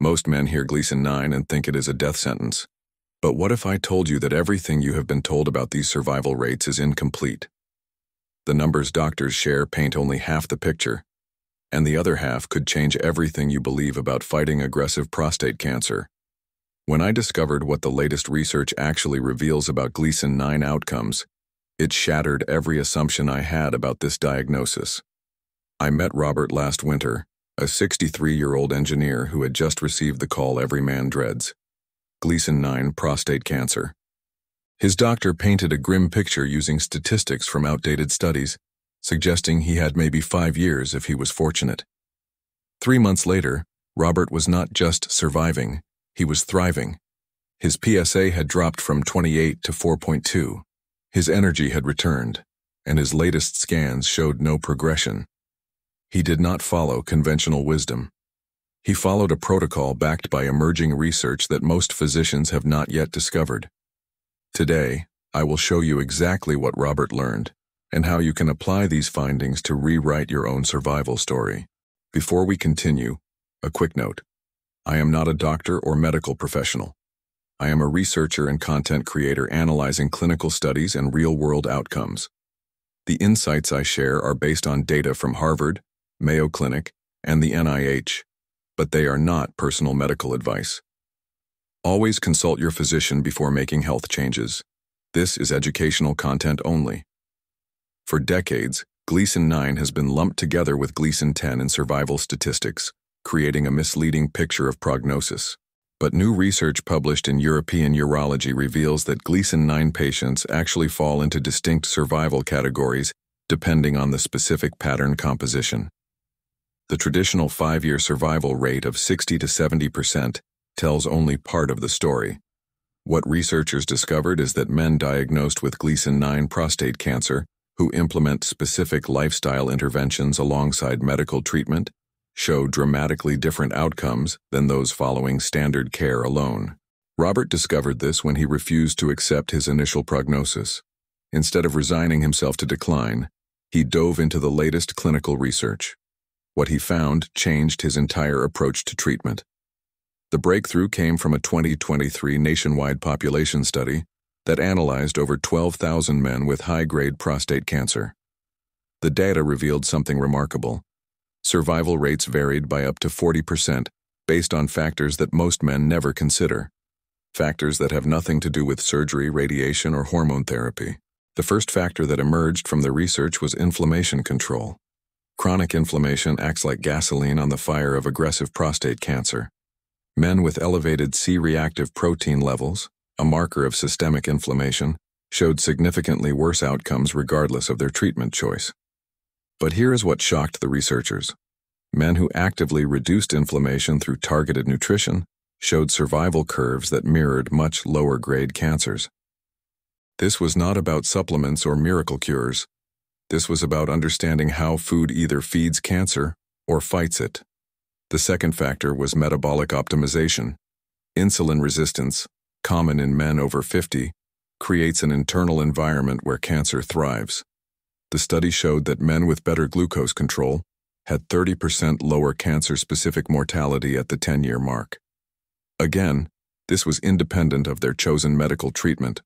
Most men hear Gleason 9 and think it is a death sentence. But what if I told you that everything you have been told about these survival rates is incomplete? The numbers doctors share paint only half the picture, and the other half could change everything you believe about fighting aggressive prostate cancer. When I discovered what the latest research actually reveals about Gleason 9 outcomes, it shattered every assumption I had about this diagnosis. I met Robert last winter, a 63-year-old engineer who had just received the call every man dreads: Gleason 9 prostate cancer. His doctor painted a grim picture using statistics from outdated studies, suggesting he had maybe 5 years if he was fortunate. 3 months later, Robert was not just surviving, he was thriving. His PSA had dropped from 28 to 4.2. His energy had returned, and his latest scans showed no progression. He did not follow conventional wisdom. He followed a protocol backed by emerging research that most physicians have not yet discovered. Today, I will show you exactly what Robert learned and how you can apply these findings to rewrite your own survival story. Before we continue, a quick note. I am not a doctor or medical professional. I am a researcher and content creator analyzing clinical studies and real-world outcomes. The insights I share are based on data from Harvard, Mayo Clinic, and the NIH. But they are not personal medical advice. Always consult your physician before making health changes. This is educational content only. For decades, Gleason 9 has been lumped together with Gleason 10 in survival statistics, creating a misleading picture of prognosis. But new research published in European Urology reveals that Gleason 9 patients actually fall into distinct survival categories depending on the specific pattern composition. The traditional 5-year survival rate of 60 to 70% tells only part of the story. What researchers discovered is that men diagnosed with Gleason 9 prostate cancer, who implement specific lifestyle interventions alongside medical treatment, show dramatically different outcomes than those following standard care alone. Robert discovered this when he refused to accept his initial prognosis. Instead of resigning himself to decline, he dove into the latest clinical research. What he found changed his entire approach to treatment. The breakthrough came from a 2023 nationwide population study that analyzed over 12,000 men with high-grade prostate cancer. The data revealed something remarkable. Survival rates varied by up to 40% based on factors that most men never consider, factors that have nothing to do with surgery, radiation, or hormone therapy. The first factor that emerged from the research was inflammation control. Chronic inflammation acts like gasoline on the fire of aggressive prostate cancer. Men with elevated C-reactive protein levels, a marker of systemic inflammation, showed significantly worse outcomes regardless of their treatment choice. But here is what shocked the researchers. Men who actively reduced inflammation through targeted nutrition showed survival curves that mirrored much lower-grade cancers. This was not about supplements or miracle cures. This was about understanding how food either feeds cancer or fights it. The second factor was metabolic optimization. Insulin resistance, common in men over 50, creates an internal environment where cancer thrives. The study showed that men with better glucose control had 30% lower cancer-specific mortality at the 10-year mark. Again, this was independent of their chosen medical treatment.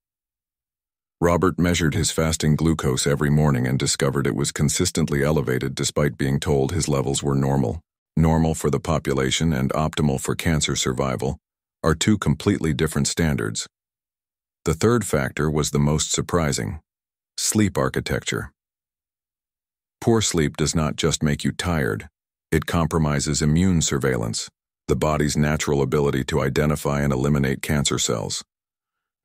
Robert measured his fasting glucose every morning and discovered it was consistently elevated despite being told his levels were normal. Normal for the population and optimal for cancer survival are two completely different standards. The third factor was the most surprising: sleep architecture. Poor sleep does not just make you tired, it compromises immune surveillance, the body's natural ability to identify and eliminate cancer cells.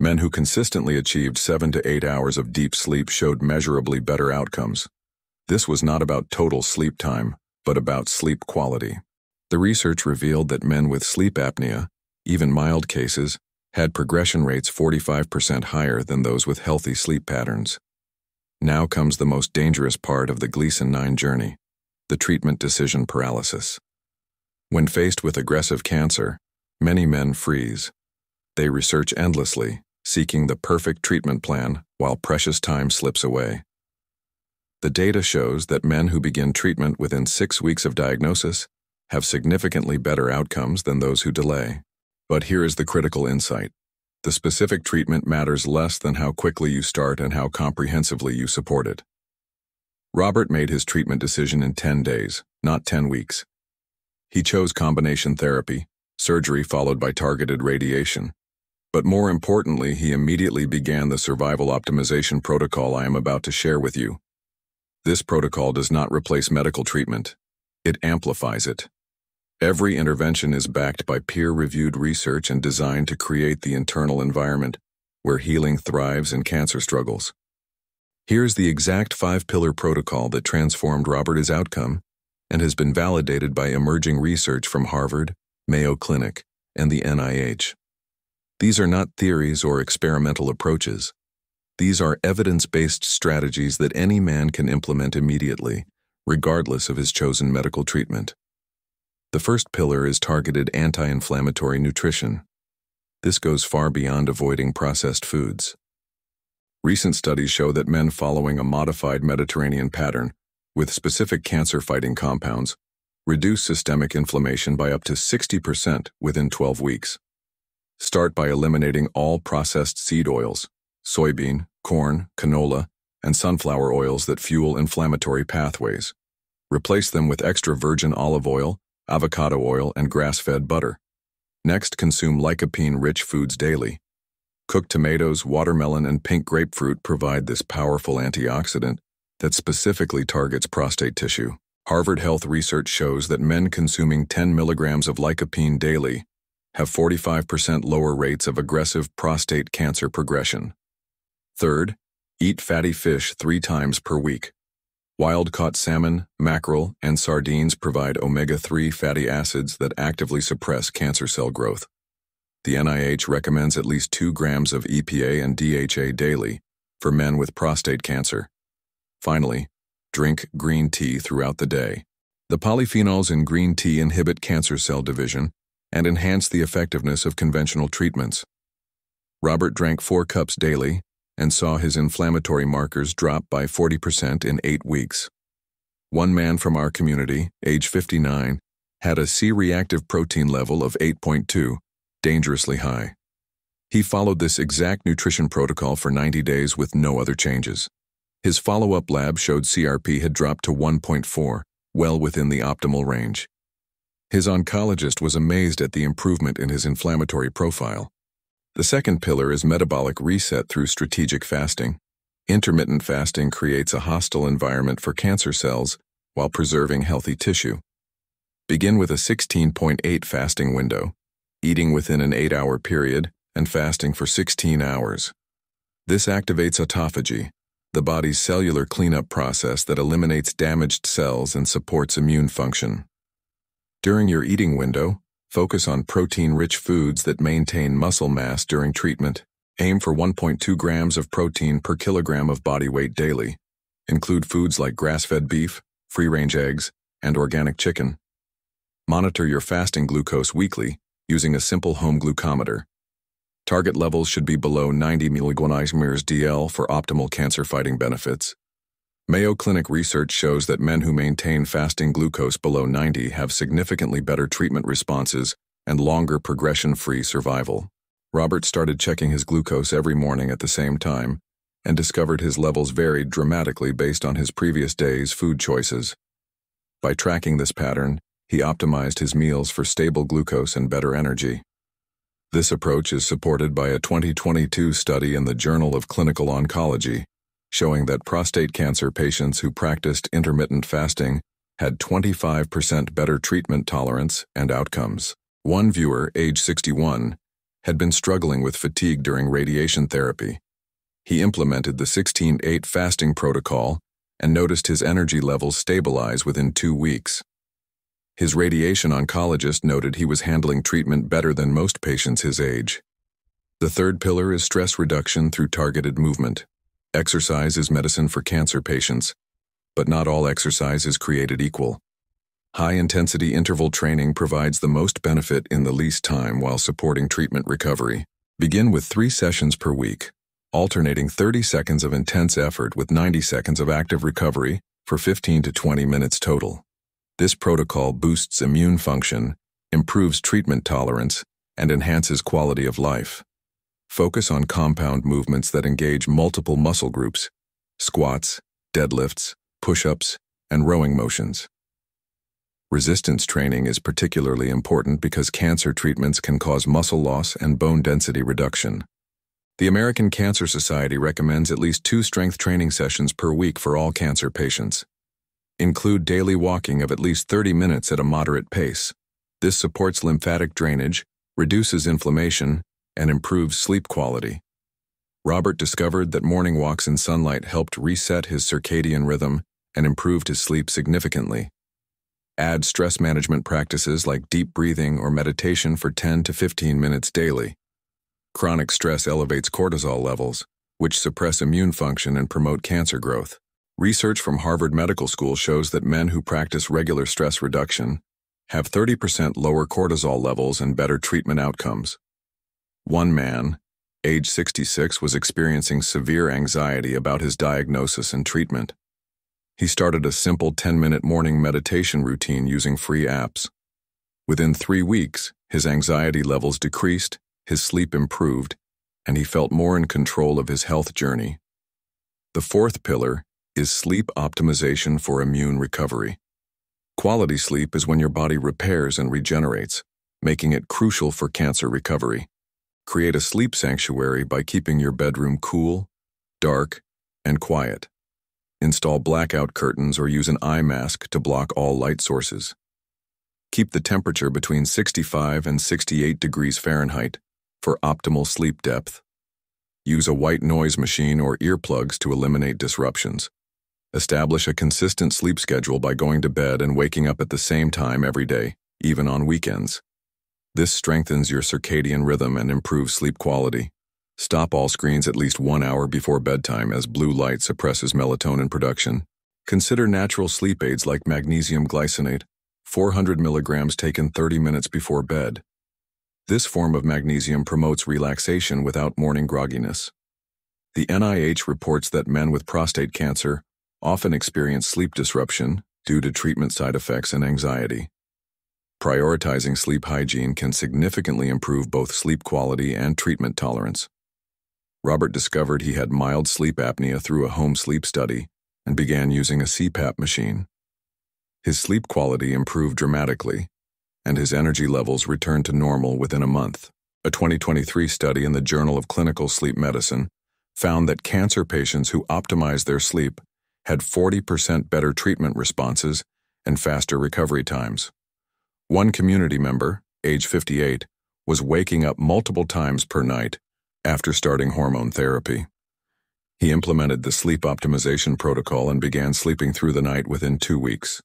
Men who consistently achieved 7 to 8 hours of deep sleep showed measurably better outcomes. This was not about total sleep time, but about sleep quality. The research revealed that men with sleep apnea, even mild cases, had progression rates 45% higher than those with healthy sleep patterns. Now comes the most dangerous part of the Gleason 9 journey: the treatment decision paralysis. When faced with aggressive cancer, many men freeze. They research endlessly, seeking the perfect treatment plan while precious time slips away. The data shows that men who begin treatment within 6 weeks of diagnosis have significantly better outcomes than those who delay. But here is the critical insight. The specific treatment matters less than how quickly you start and how comprehensively you support it. Robert made his treatment decision in 10 days, not 10 weeks. He chose combination therapy, surgery followed by targeted radiation. But more importantly, he immediately began the survival optimization protocol I am about to share with you. This protocol does not replace medical treatment. It amplifies it. Every intervention is backed by peer-reviewed research and designed to create the internal environment where healing thrives and cancer struggles. Here's the exact five-pillar protocol that transformed Robert's outcome and has been validated by emerging research from Harvard, Mayo Clinic, and the NIH. These are not theories or experimental approaches. These are evidence-based strategies that any man can implement immediately, regardless of his chosen medical treatment. The first pillar is targeted anti-inflammatory nutrition. This goes far beyond avoiding processed foods. Recent studies show that men following a modified Mediterranean pattern with specific cancer-fighting compounds reduce systemic inflammation by up to 60% within 12 weeks. Start by eliminating all processed seed oils, soybean, corn, canola, and sunflower oils that fuel inflammatory pathways. Replace them with extra virgin olive oil, avocado oil, and grass-fed butter. Next, consume lycopene-rich foods daily. Cooked tomatoes, watermelon, and pink grapefruit provide this powerful antioxidant that specifically targets prostate tissue. Harvard Health research shows that men consuming 10 milligrams of lycopene daily have 45% lower rates of aggressive prostate cancer progression. Third, eat fatty fish 3 times per week. Wild-caught salmon, mackerel, and sardines provide omega-3 fatty acids that actively suppress cancer cell growth. The NIH recommends at least 2 grams of EPA and DHA daily for men with prostate cancer. Finally, drink green tea throughout the day. The polyphenols in green tea inhibit cancer cell division and enhance the effectiveness of conventional treatments. Robert drank 4 cups daily and saw his inflammatory markers drop by 40% in 8 weeks. One man from our community, age 59, had a C-reactive protein level of 8.2, dangerously high. He followed this exact nutrition protocol for 90 days with no other changes. His follow-up lab showed CRP had dropped to 1.4, well within the optimal range. His oncologist was amazed at the improvement in his inflammatory profile. The second pillar is metabolic reset through strategic fasting. Intermittent fasting creates a hostile environment for cancer cells while preserving healthy tissue. Begin with a 16.8 fasting window, eating within an 8-hour period and fasting for 16 hours. This activates autophagy, the body's cellular cleanup process that eliminates damaged cells and supports immune function. During your eating window, focus on protein-rich foods that maintain muscle mass during treatment. Aim for 1.2 grams of protein per kilogram of body weight daily. Include foods like grass-fed beef, free-range eggs, and organic chicken. Monitor your fasting glucose weekly using a simple home glucometer. Target levels should be below 90 mg/dL for optimal cancer-fighting benefits. Mayo Clinic research shows that men who maintain fasting glucose below 90 have significantly better treatment responses and longer progression-free survival. Robert started checking his glucose every morning at the same time and discovered his levels varied dramatically based on his previous day's food choices. By tracking this pattern, he optimized his meals for stable glucose and better energy. This approach is supported by a 2022 study in the Journal of Clinical Oncology, showing that prostate cancer patients who practiced intermittent fasting had 25% better treatment tolerance and outcomes. One viewer, age 61, had been struggling with fatigue during radiation therapy. He implemented the 16-8 fasting protocol and noticed his energy levels stabilize within 2 weeks. His radiation oncologist noted he was handling treatment better than most patients his age. The third pillar is stress reduction through targeted movement. Exercise is medicine for cancer patients, but not all exercise is created equal. High-intensity interval training provides the most benefit in the least time while supporting treatment recovery. Begin with 3 sessions per week, alternating 30 seconds of intense effort with 90 seconds of active recovery for 15 to 20 minutes total. This protocol boosts immune function, improves treatment tolerance, and enhances quality of life. Focus on compound movements that engage multiple muscle groups: squats, deadlifts, push-ups, and rowing motions. Resistance training is particularly important because cancer treatments can cause muscle loss and bone density reduction. The American Cancer Society recommends at least 2 strength training sessions per week for all cancer patients. Include daily walking of at least 30 minutes at a moderate pace. This supports lymphatic drainage, reduces inflammation, and improves sleep quality. Robert discovered that morning walks in sunlight helped reset his circadian rhythm and improved his sleep significantly. Add stress management practices like deep breathing or meditation for 10 to 15 minutes daily. Chronic stress elevates cortisol levels, which suppress immune function and promote cancer growth. Research from Harvard Medical School shows that men who practice regular stress reduction have 30% lower cortisol levels and better treatment outcomes. One man, age 66, was experiencing severe anxiety about his diagnosis and treatment. He started a simple 10-minute morning meditation routine using free apps. Within 3 weeks, his anxiety levels decreased, his sleep improved, and he felt more in control of his health journey. The fourth pillar is sleep optimization for immune recovery. Quality sleep is when your body repairs and regenerates, making it crucial for cancer recovery. Create a sleep sanctuary by keeping your bedroom cool, dark, and quiet. Install blackout curtains or use an eye mask to block all light sources. Keep the temperature between 65 and 68 degrees Fahrenheit for optimal sleep depth. Use a white noise machine or earplugs to eliminate disruptions. Establish a consistent sleep schedule by going to bed and waking up at the same time every day, even on weekends. This strengthens your circadian rhythm and improves sleep quality. Stop all screens at least 1 hour before bedtime as blue light suppresses melatonin production. Consider natural sleep aids like magnesium glycinate, 400 milligrams taken 30 minutes before bed. This form of magnesium promotes relaxation without morning grogginess. The NIH reports that men with prostate cancer often experience sleep disruption due to treatment side effects and anxiety. Prioritizing sleep hygiene can significantly improve both sleep quality and treatment tolerance. Robert discovered he had mild sleep apnea through a home sleep study and began using a CPAP machine. His sleep quality improved dramatically, and his energy levels returned to normal within a month. A 2023 study in the Journal of Clinical Sleep Medicine found that cancer patients who optimized their sleep had 40% better treatment responses and faster recovery times. One community member, age 58, was waking up multiple times per night after starting hormone therapy. He implemented the sleep optimization protocol and began sleeping through the night within 2 weeks,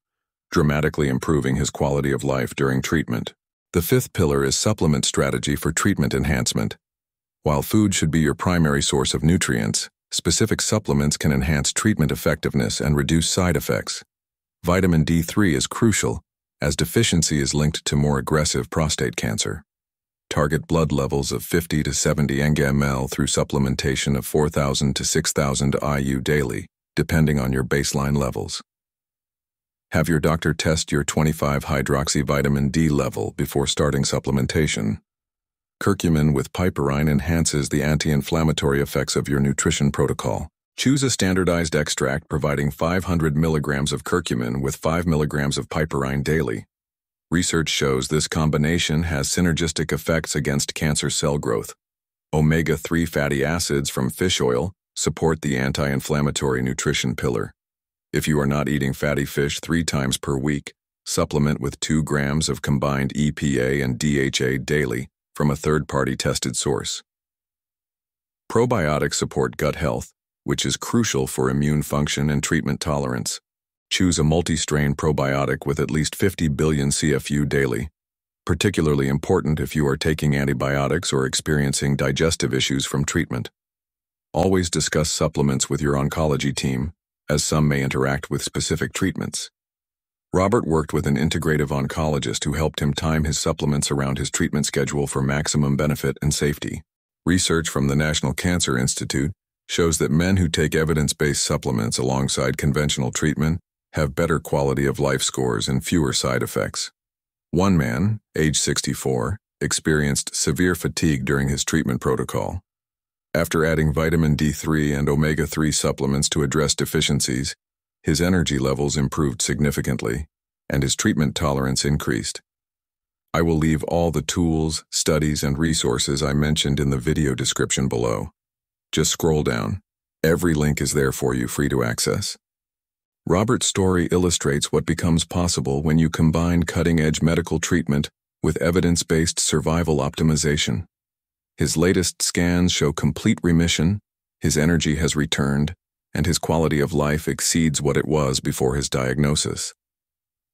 dramatically improving his quality of life during treatment. The fifth pillar is supplement strategy for treatment enhancement. While food should be your primary source of nutrients, specific supplements can enhance treatment effectiveness and reduce side effects. Vitamin D3 is crucial, as deficiency is linked to more aggressive prostate cancer. Target blood levels of 50 to 70 ng/mL through supplementation of 4,000 to 6,000 IU daily, depending on your baseline levels. Have your doctor test your 25-hydroxy vitamin D level before starting supplementation. Curcumin with piperine enhances the anti-inflammatory effects of your nutrition protocol. Choose a standardized extract providing 500 milligrams of curcumin with 5 milligrams of piperine daily. Research shows this combination has synergistic effects against cancer cell growth. Omega-3 fatty acids from fish oil support the anti-inflammatory nutrition pillar. If you are not eating fatty fish 3 times per week, supplement with 2 grams of combined EPA and DHA daily from a third-party tested source. Probiotics support gut health, which is crucial for immune function and treatment tolerance. Choose a multi-strain probiotic with at least 50 billion CFU daily, particularly important if you are taking antibiotics or experiencing digestive issues from treatment. Always discuss supplements with your oncology team, as some may interact with specific treatments. Robert worked with an integrative oncologist who helped him time his supplements around his treatment schedule for maximum benefit and safety. Research from the National Cancer Institute shows that men who take evidence-based supplements alongside conventional treatment have better quality of life scores and fewer side effects. One man, age 64, experienced severe fatigue during his treatment protocol. After adding vitamin D3 and omega-3 supplements to address deficiencies, his energy levels improved significantly, and his treatment tolerance increased. I will leave all the tools, studies, and resources I mentioned in the video description below. Just scroll down. Every link is there for you, free to access. Robert's story illustrates what becomes possible when you combine cutting-edge medical treatment with evidence-based survival optimization. His latest scans show complete remission, his energy has returned, and his quality of life exceeds what it was before his diagnosis.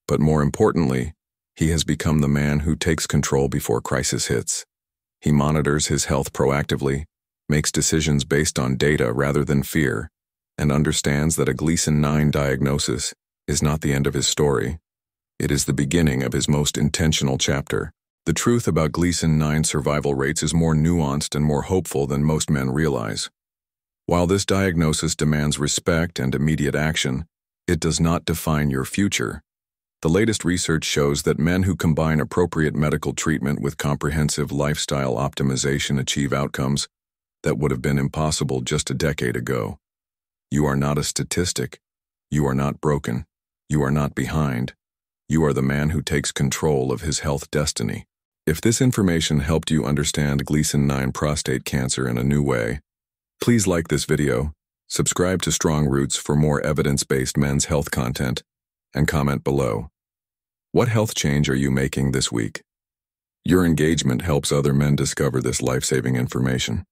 But more importantly, he has become the man who takes control before crisis hits. He monitors his health proactively, makes decisions based on data rather than fear, and understands that a Gleason 10 diagnosis is not the end of his story. It is the beginning of his most intentional chapter. The truth about Gleason 10 survival rates is more nuanced and more hopeful than most men realize. While this diagnosis demands respect and immediate action, it does not define your future. The latest research shows that men who combine appropriate medical treatment with comprehensive lifestyle optimization achieve outcomes that would have been impossible just a decade ago. You are not a statistic. You are not broken. You are not behind. You are the man who takes control of his health destiny. If this information helped you understand Gleason 10 prostate cancer in a new way, please like this video, subscribe to Strong Roots for more evidence-based men's health content, and comment below. What health change are you making this week? Your engagement helps other men discover this life-saving information.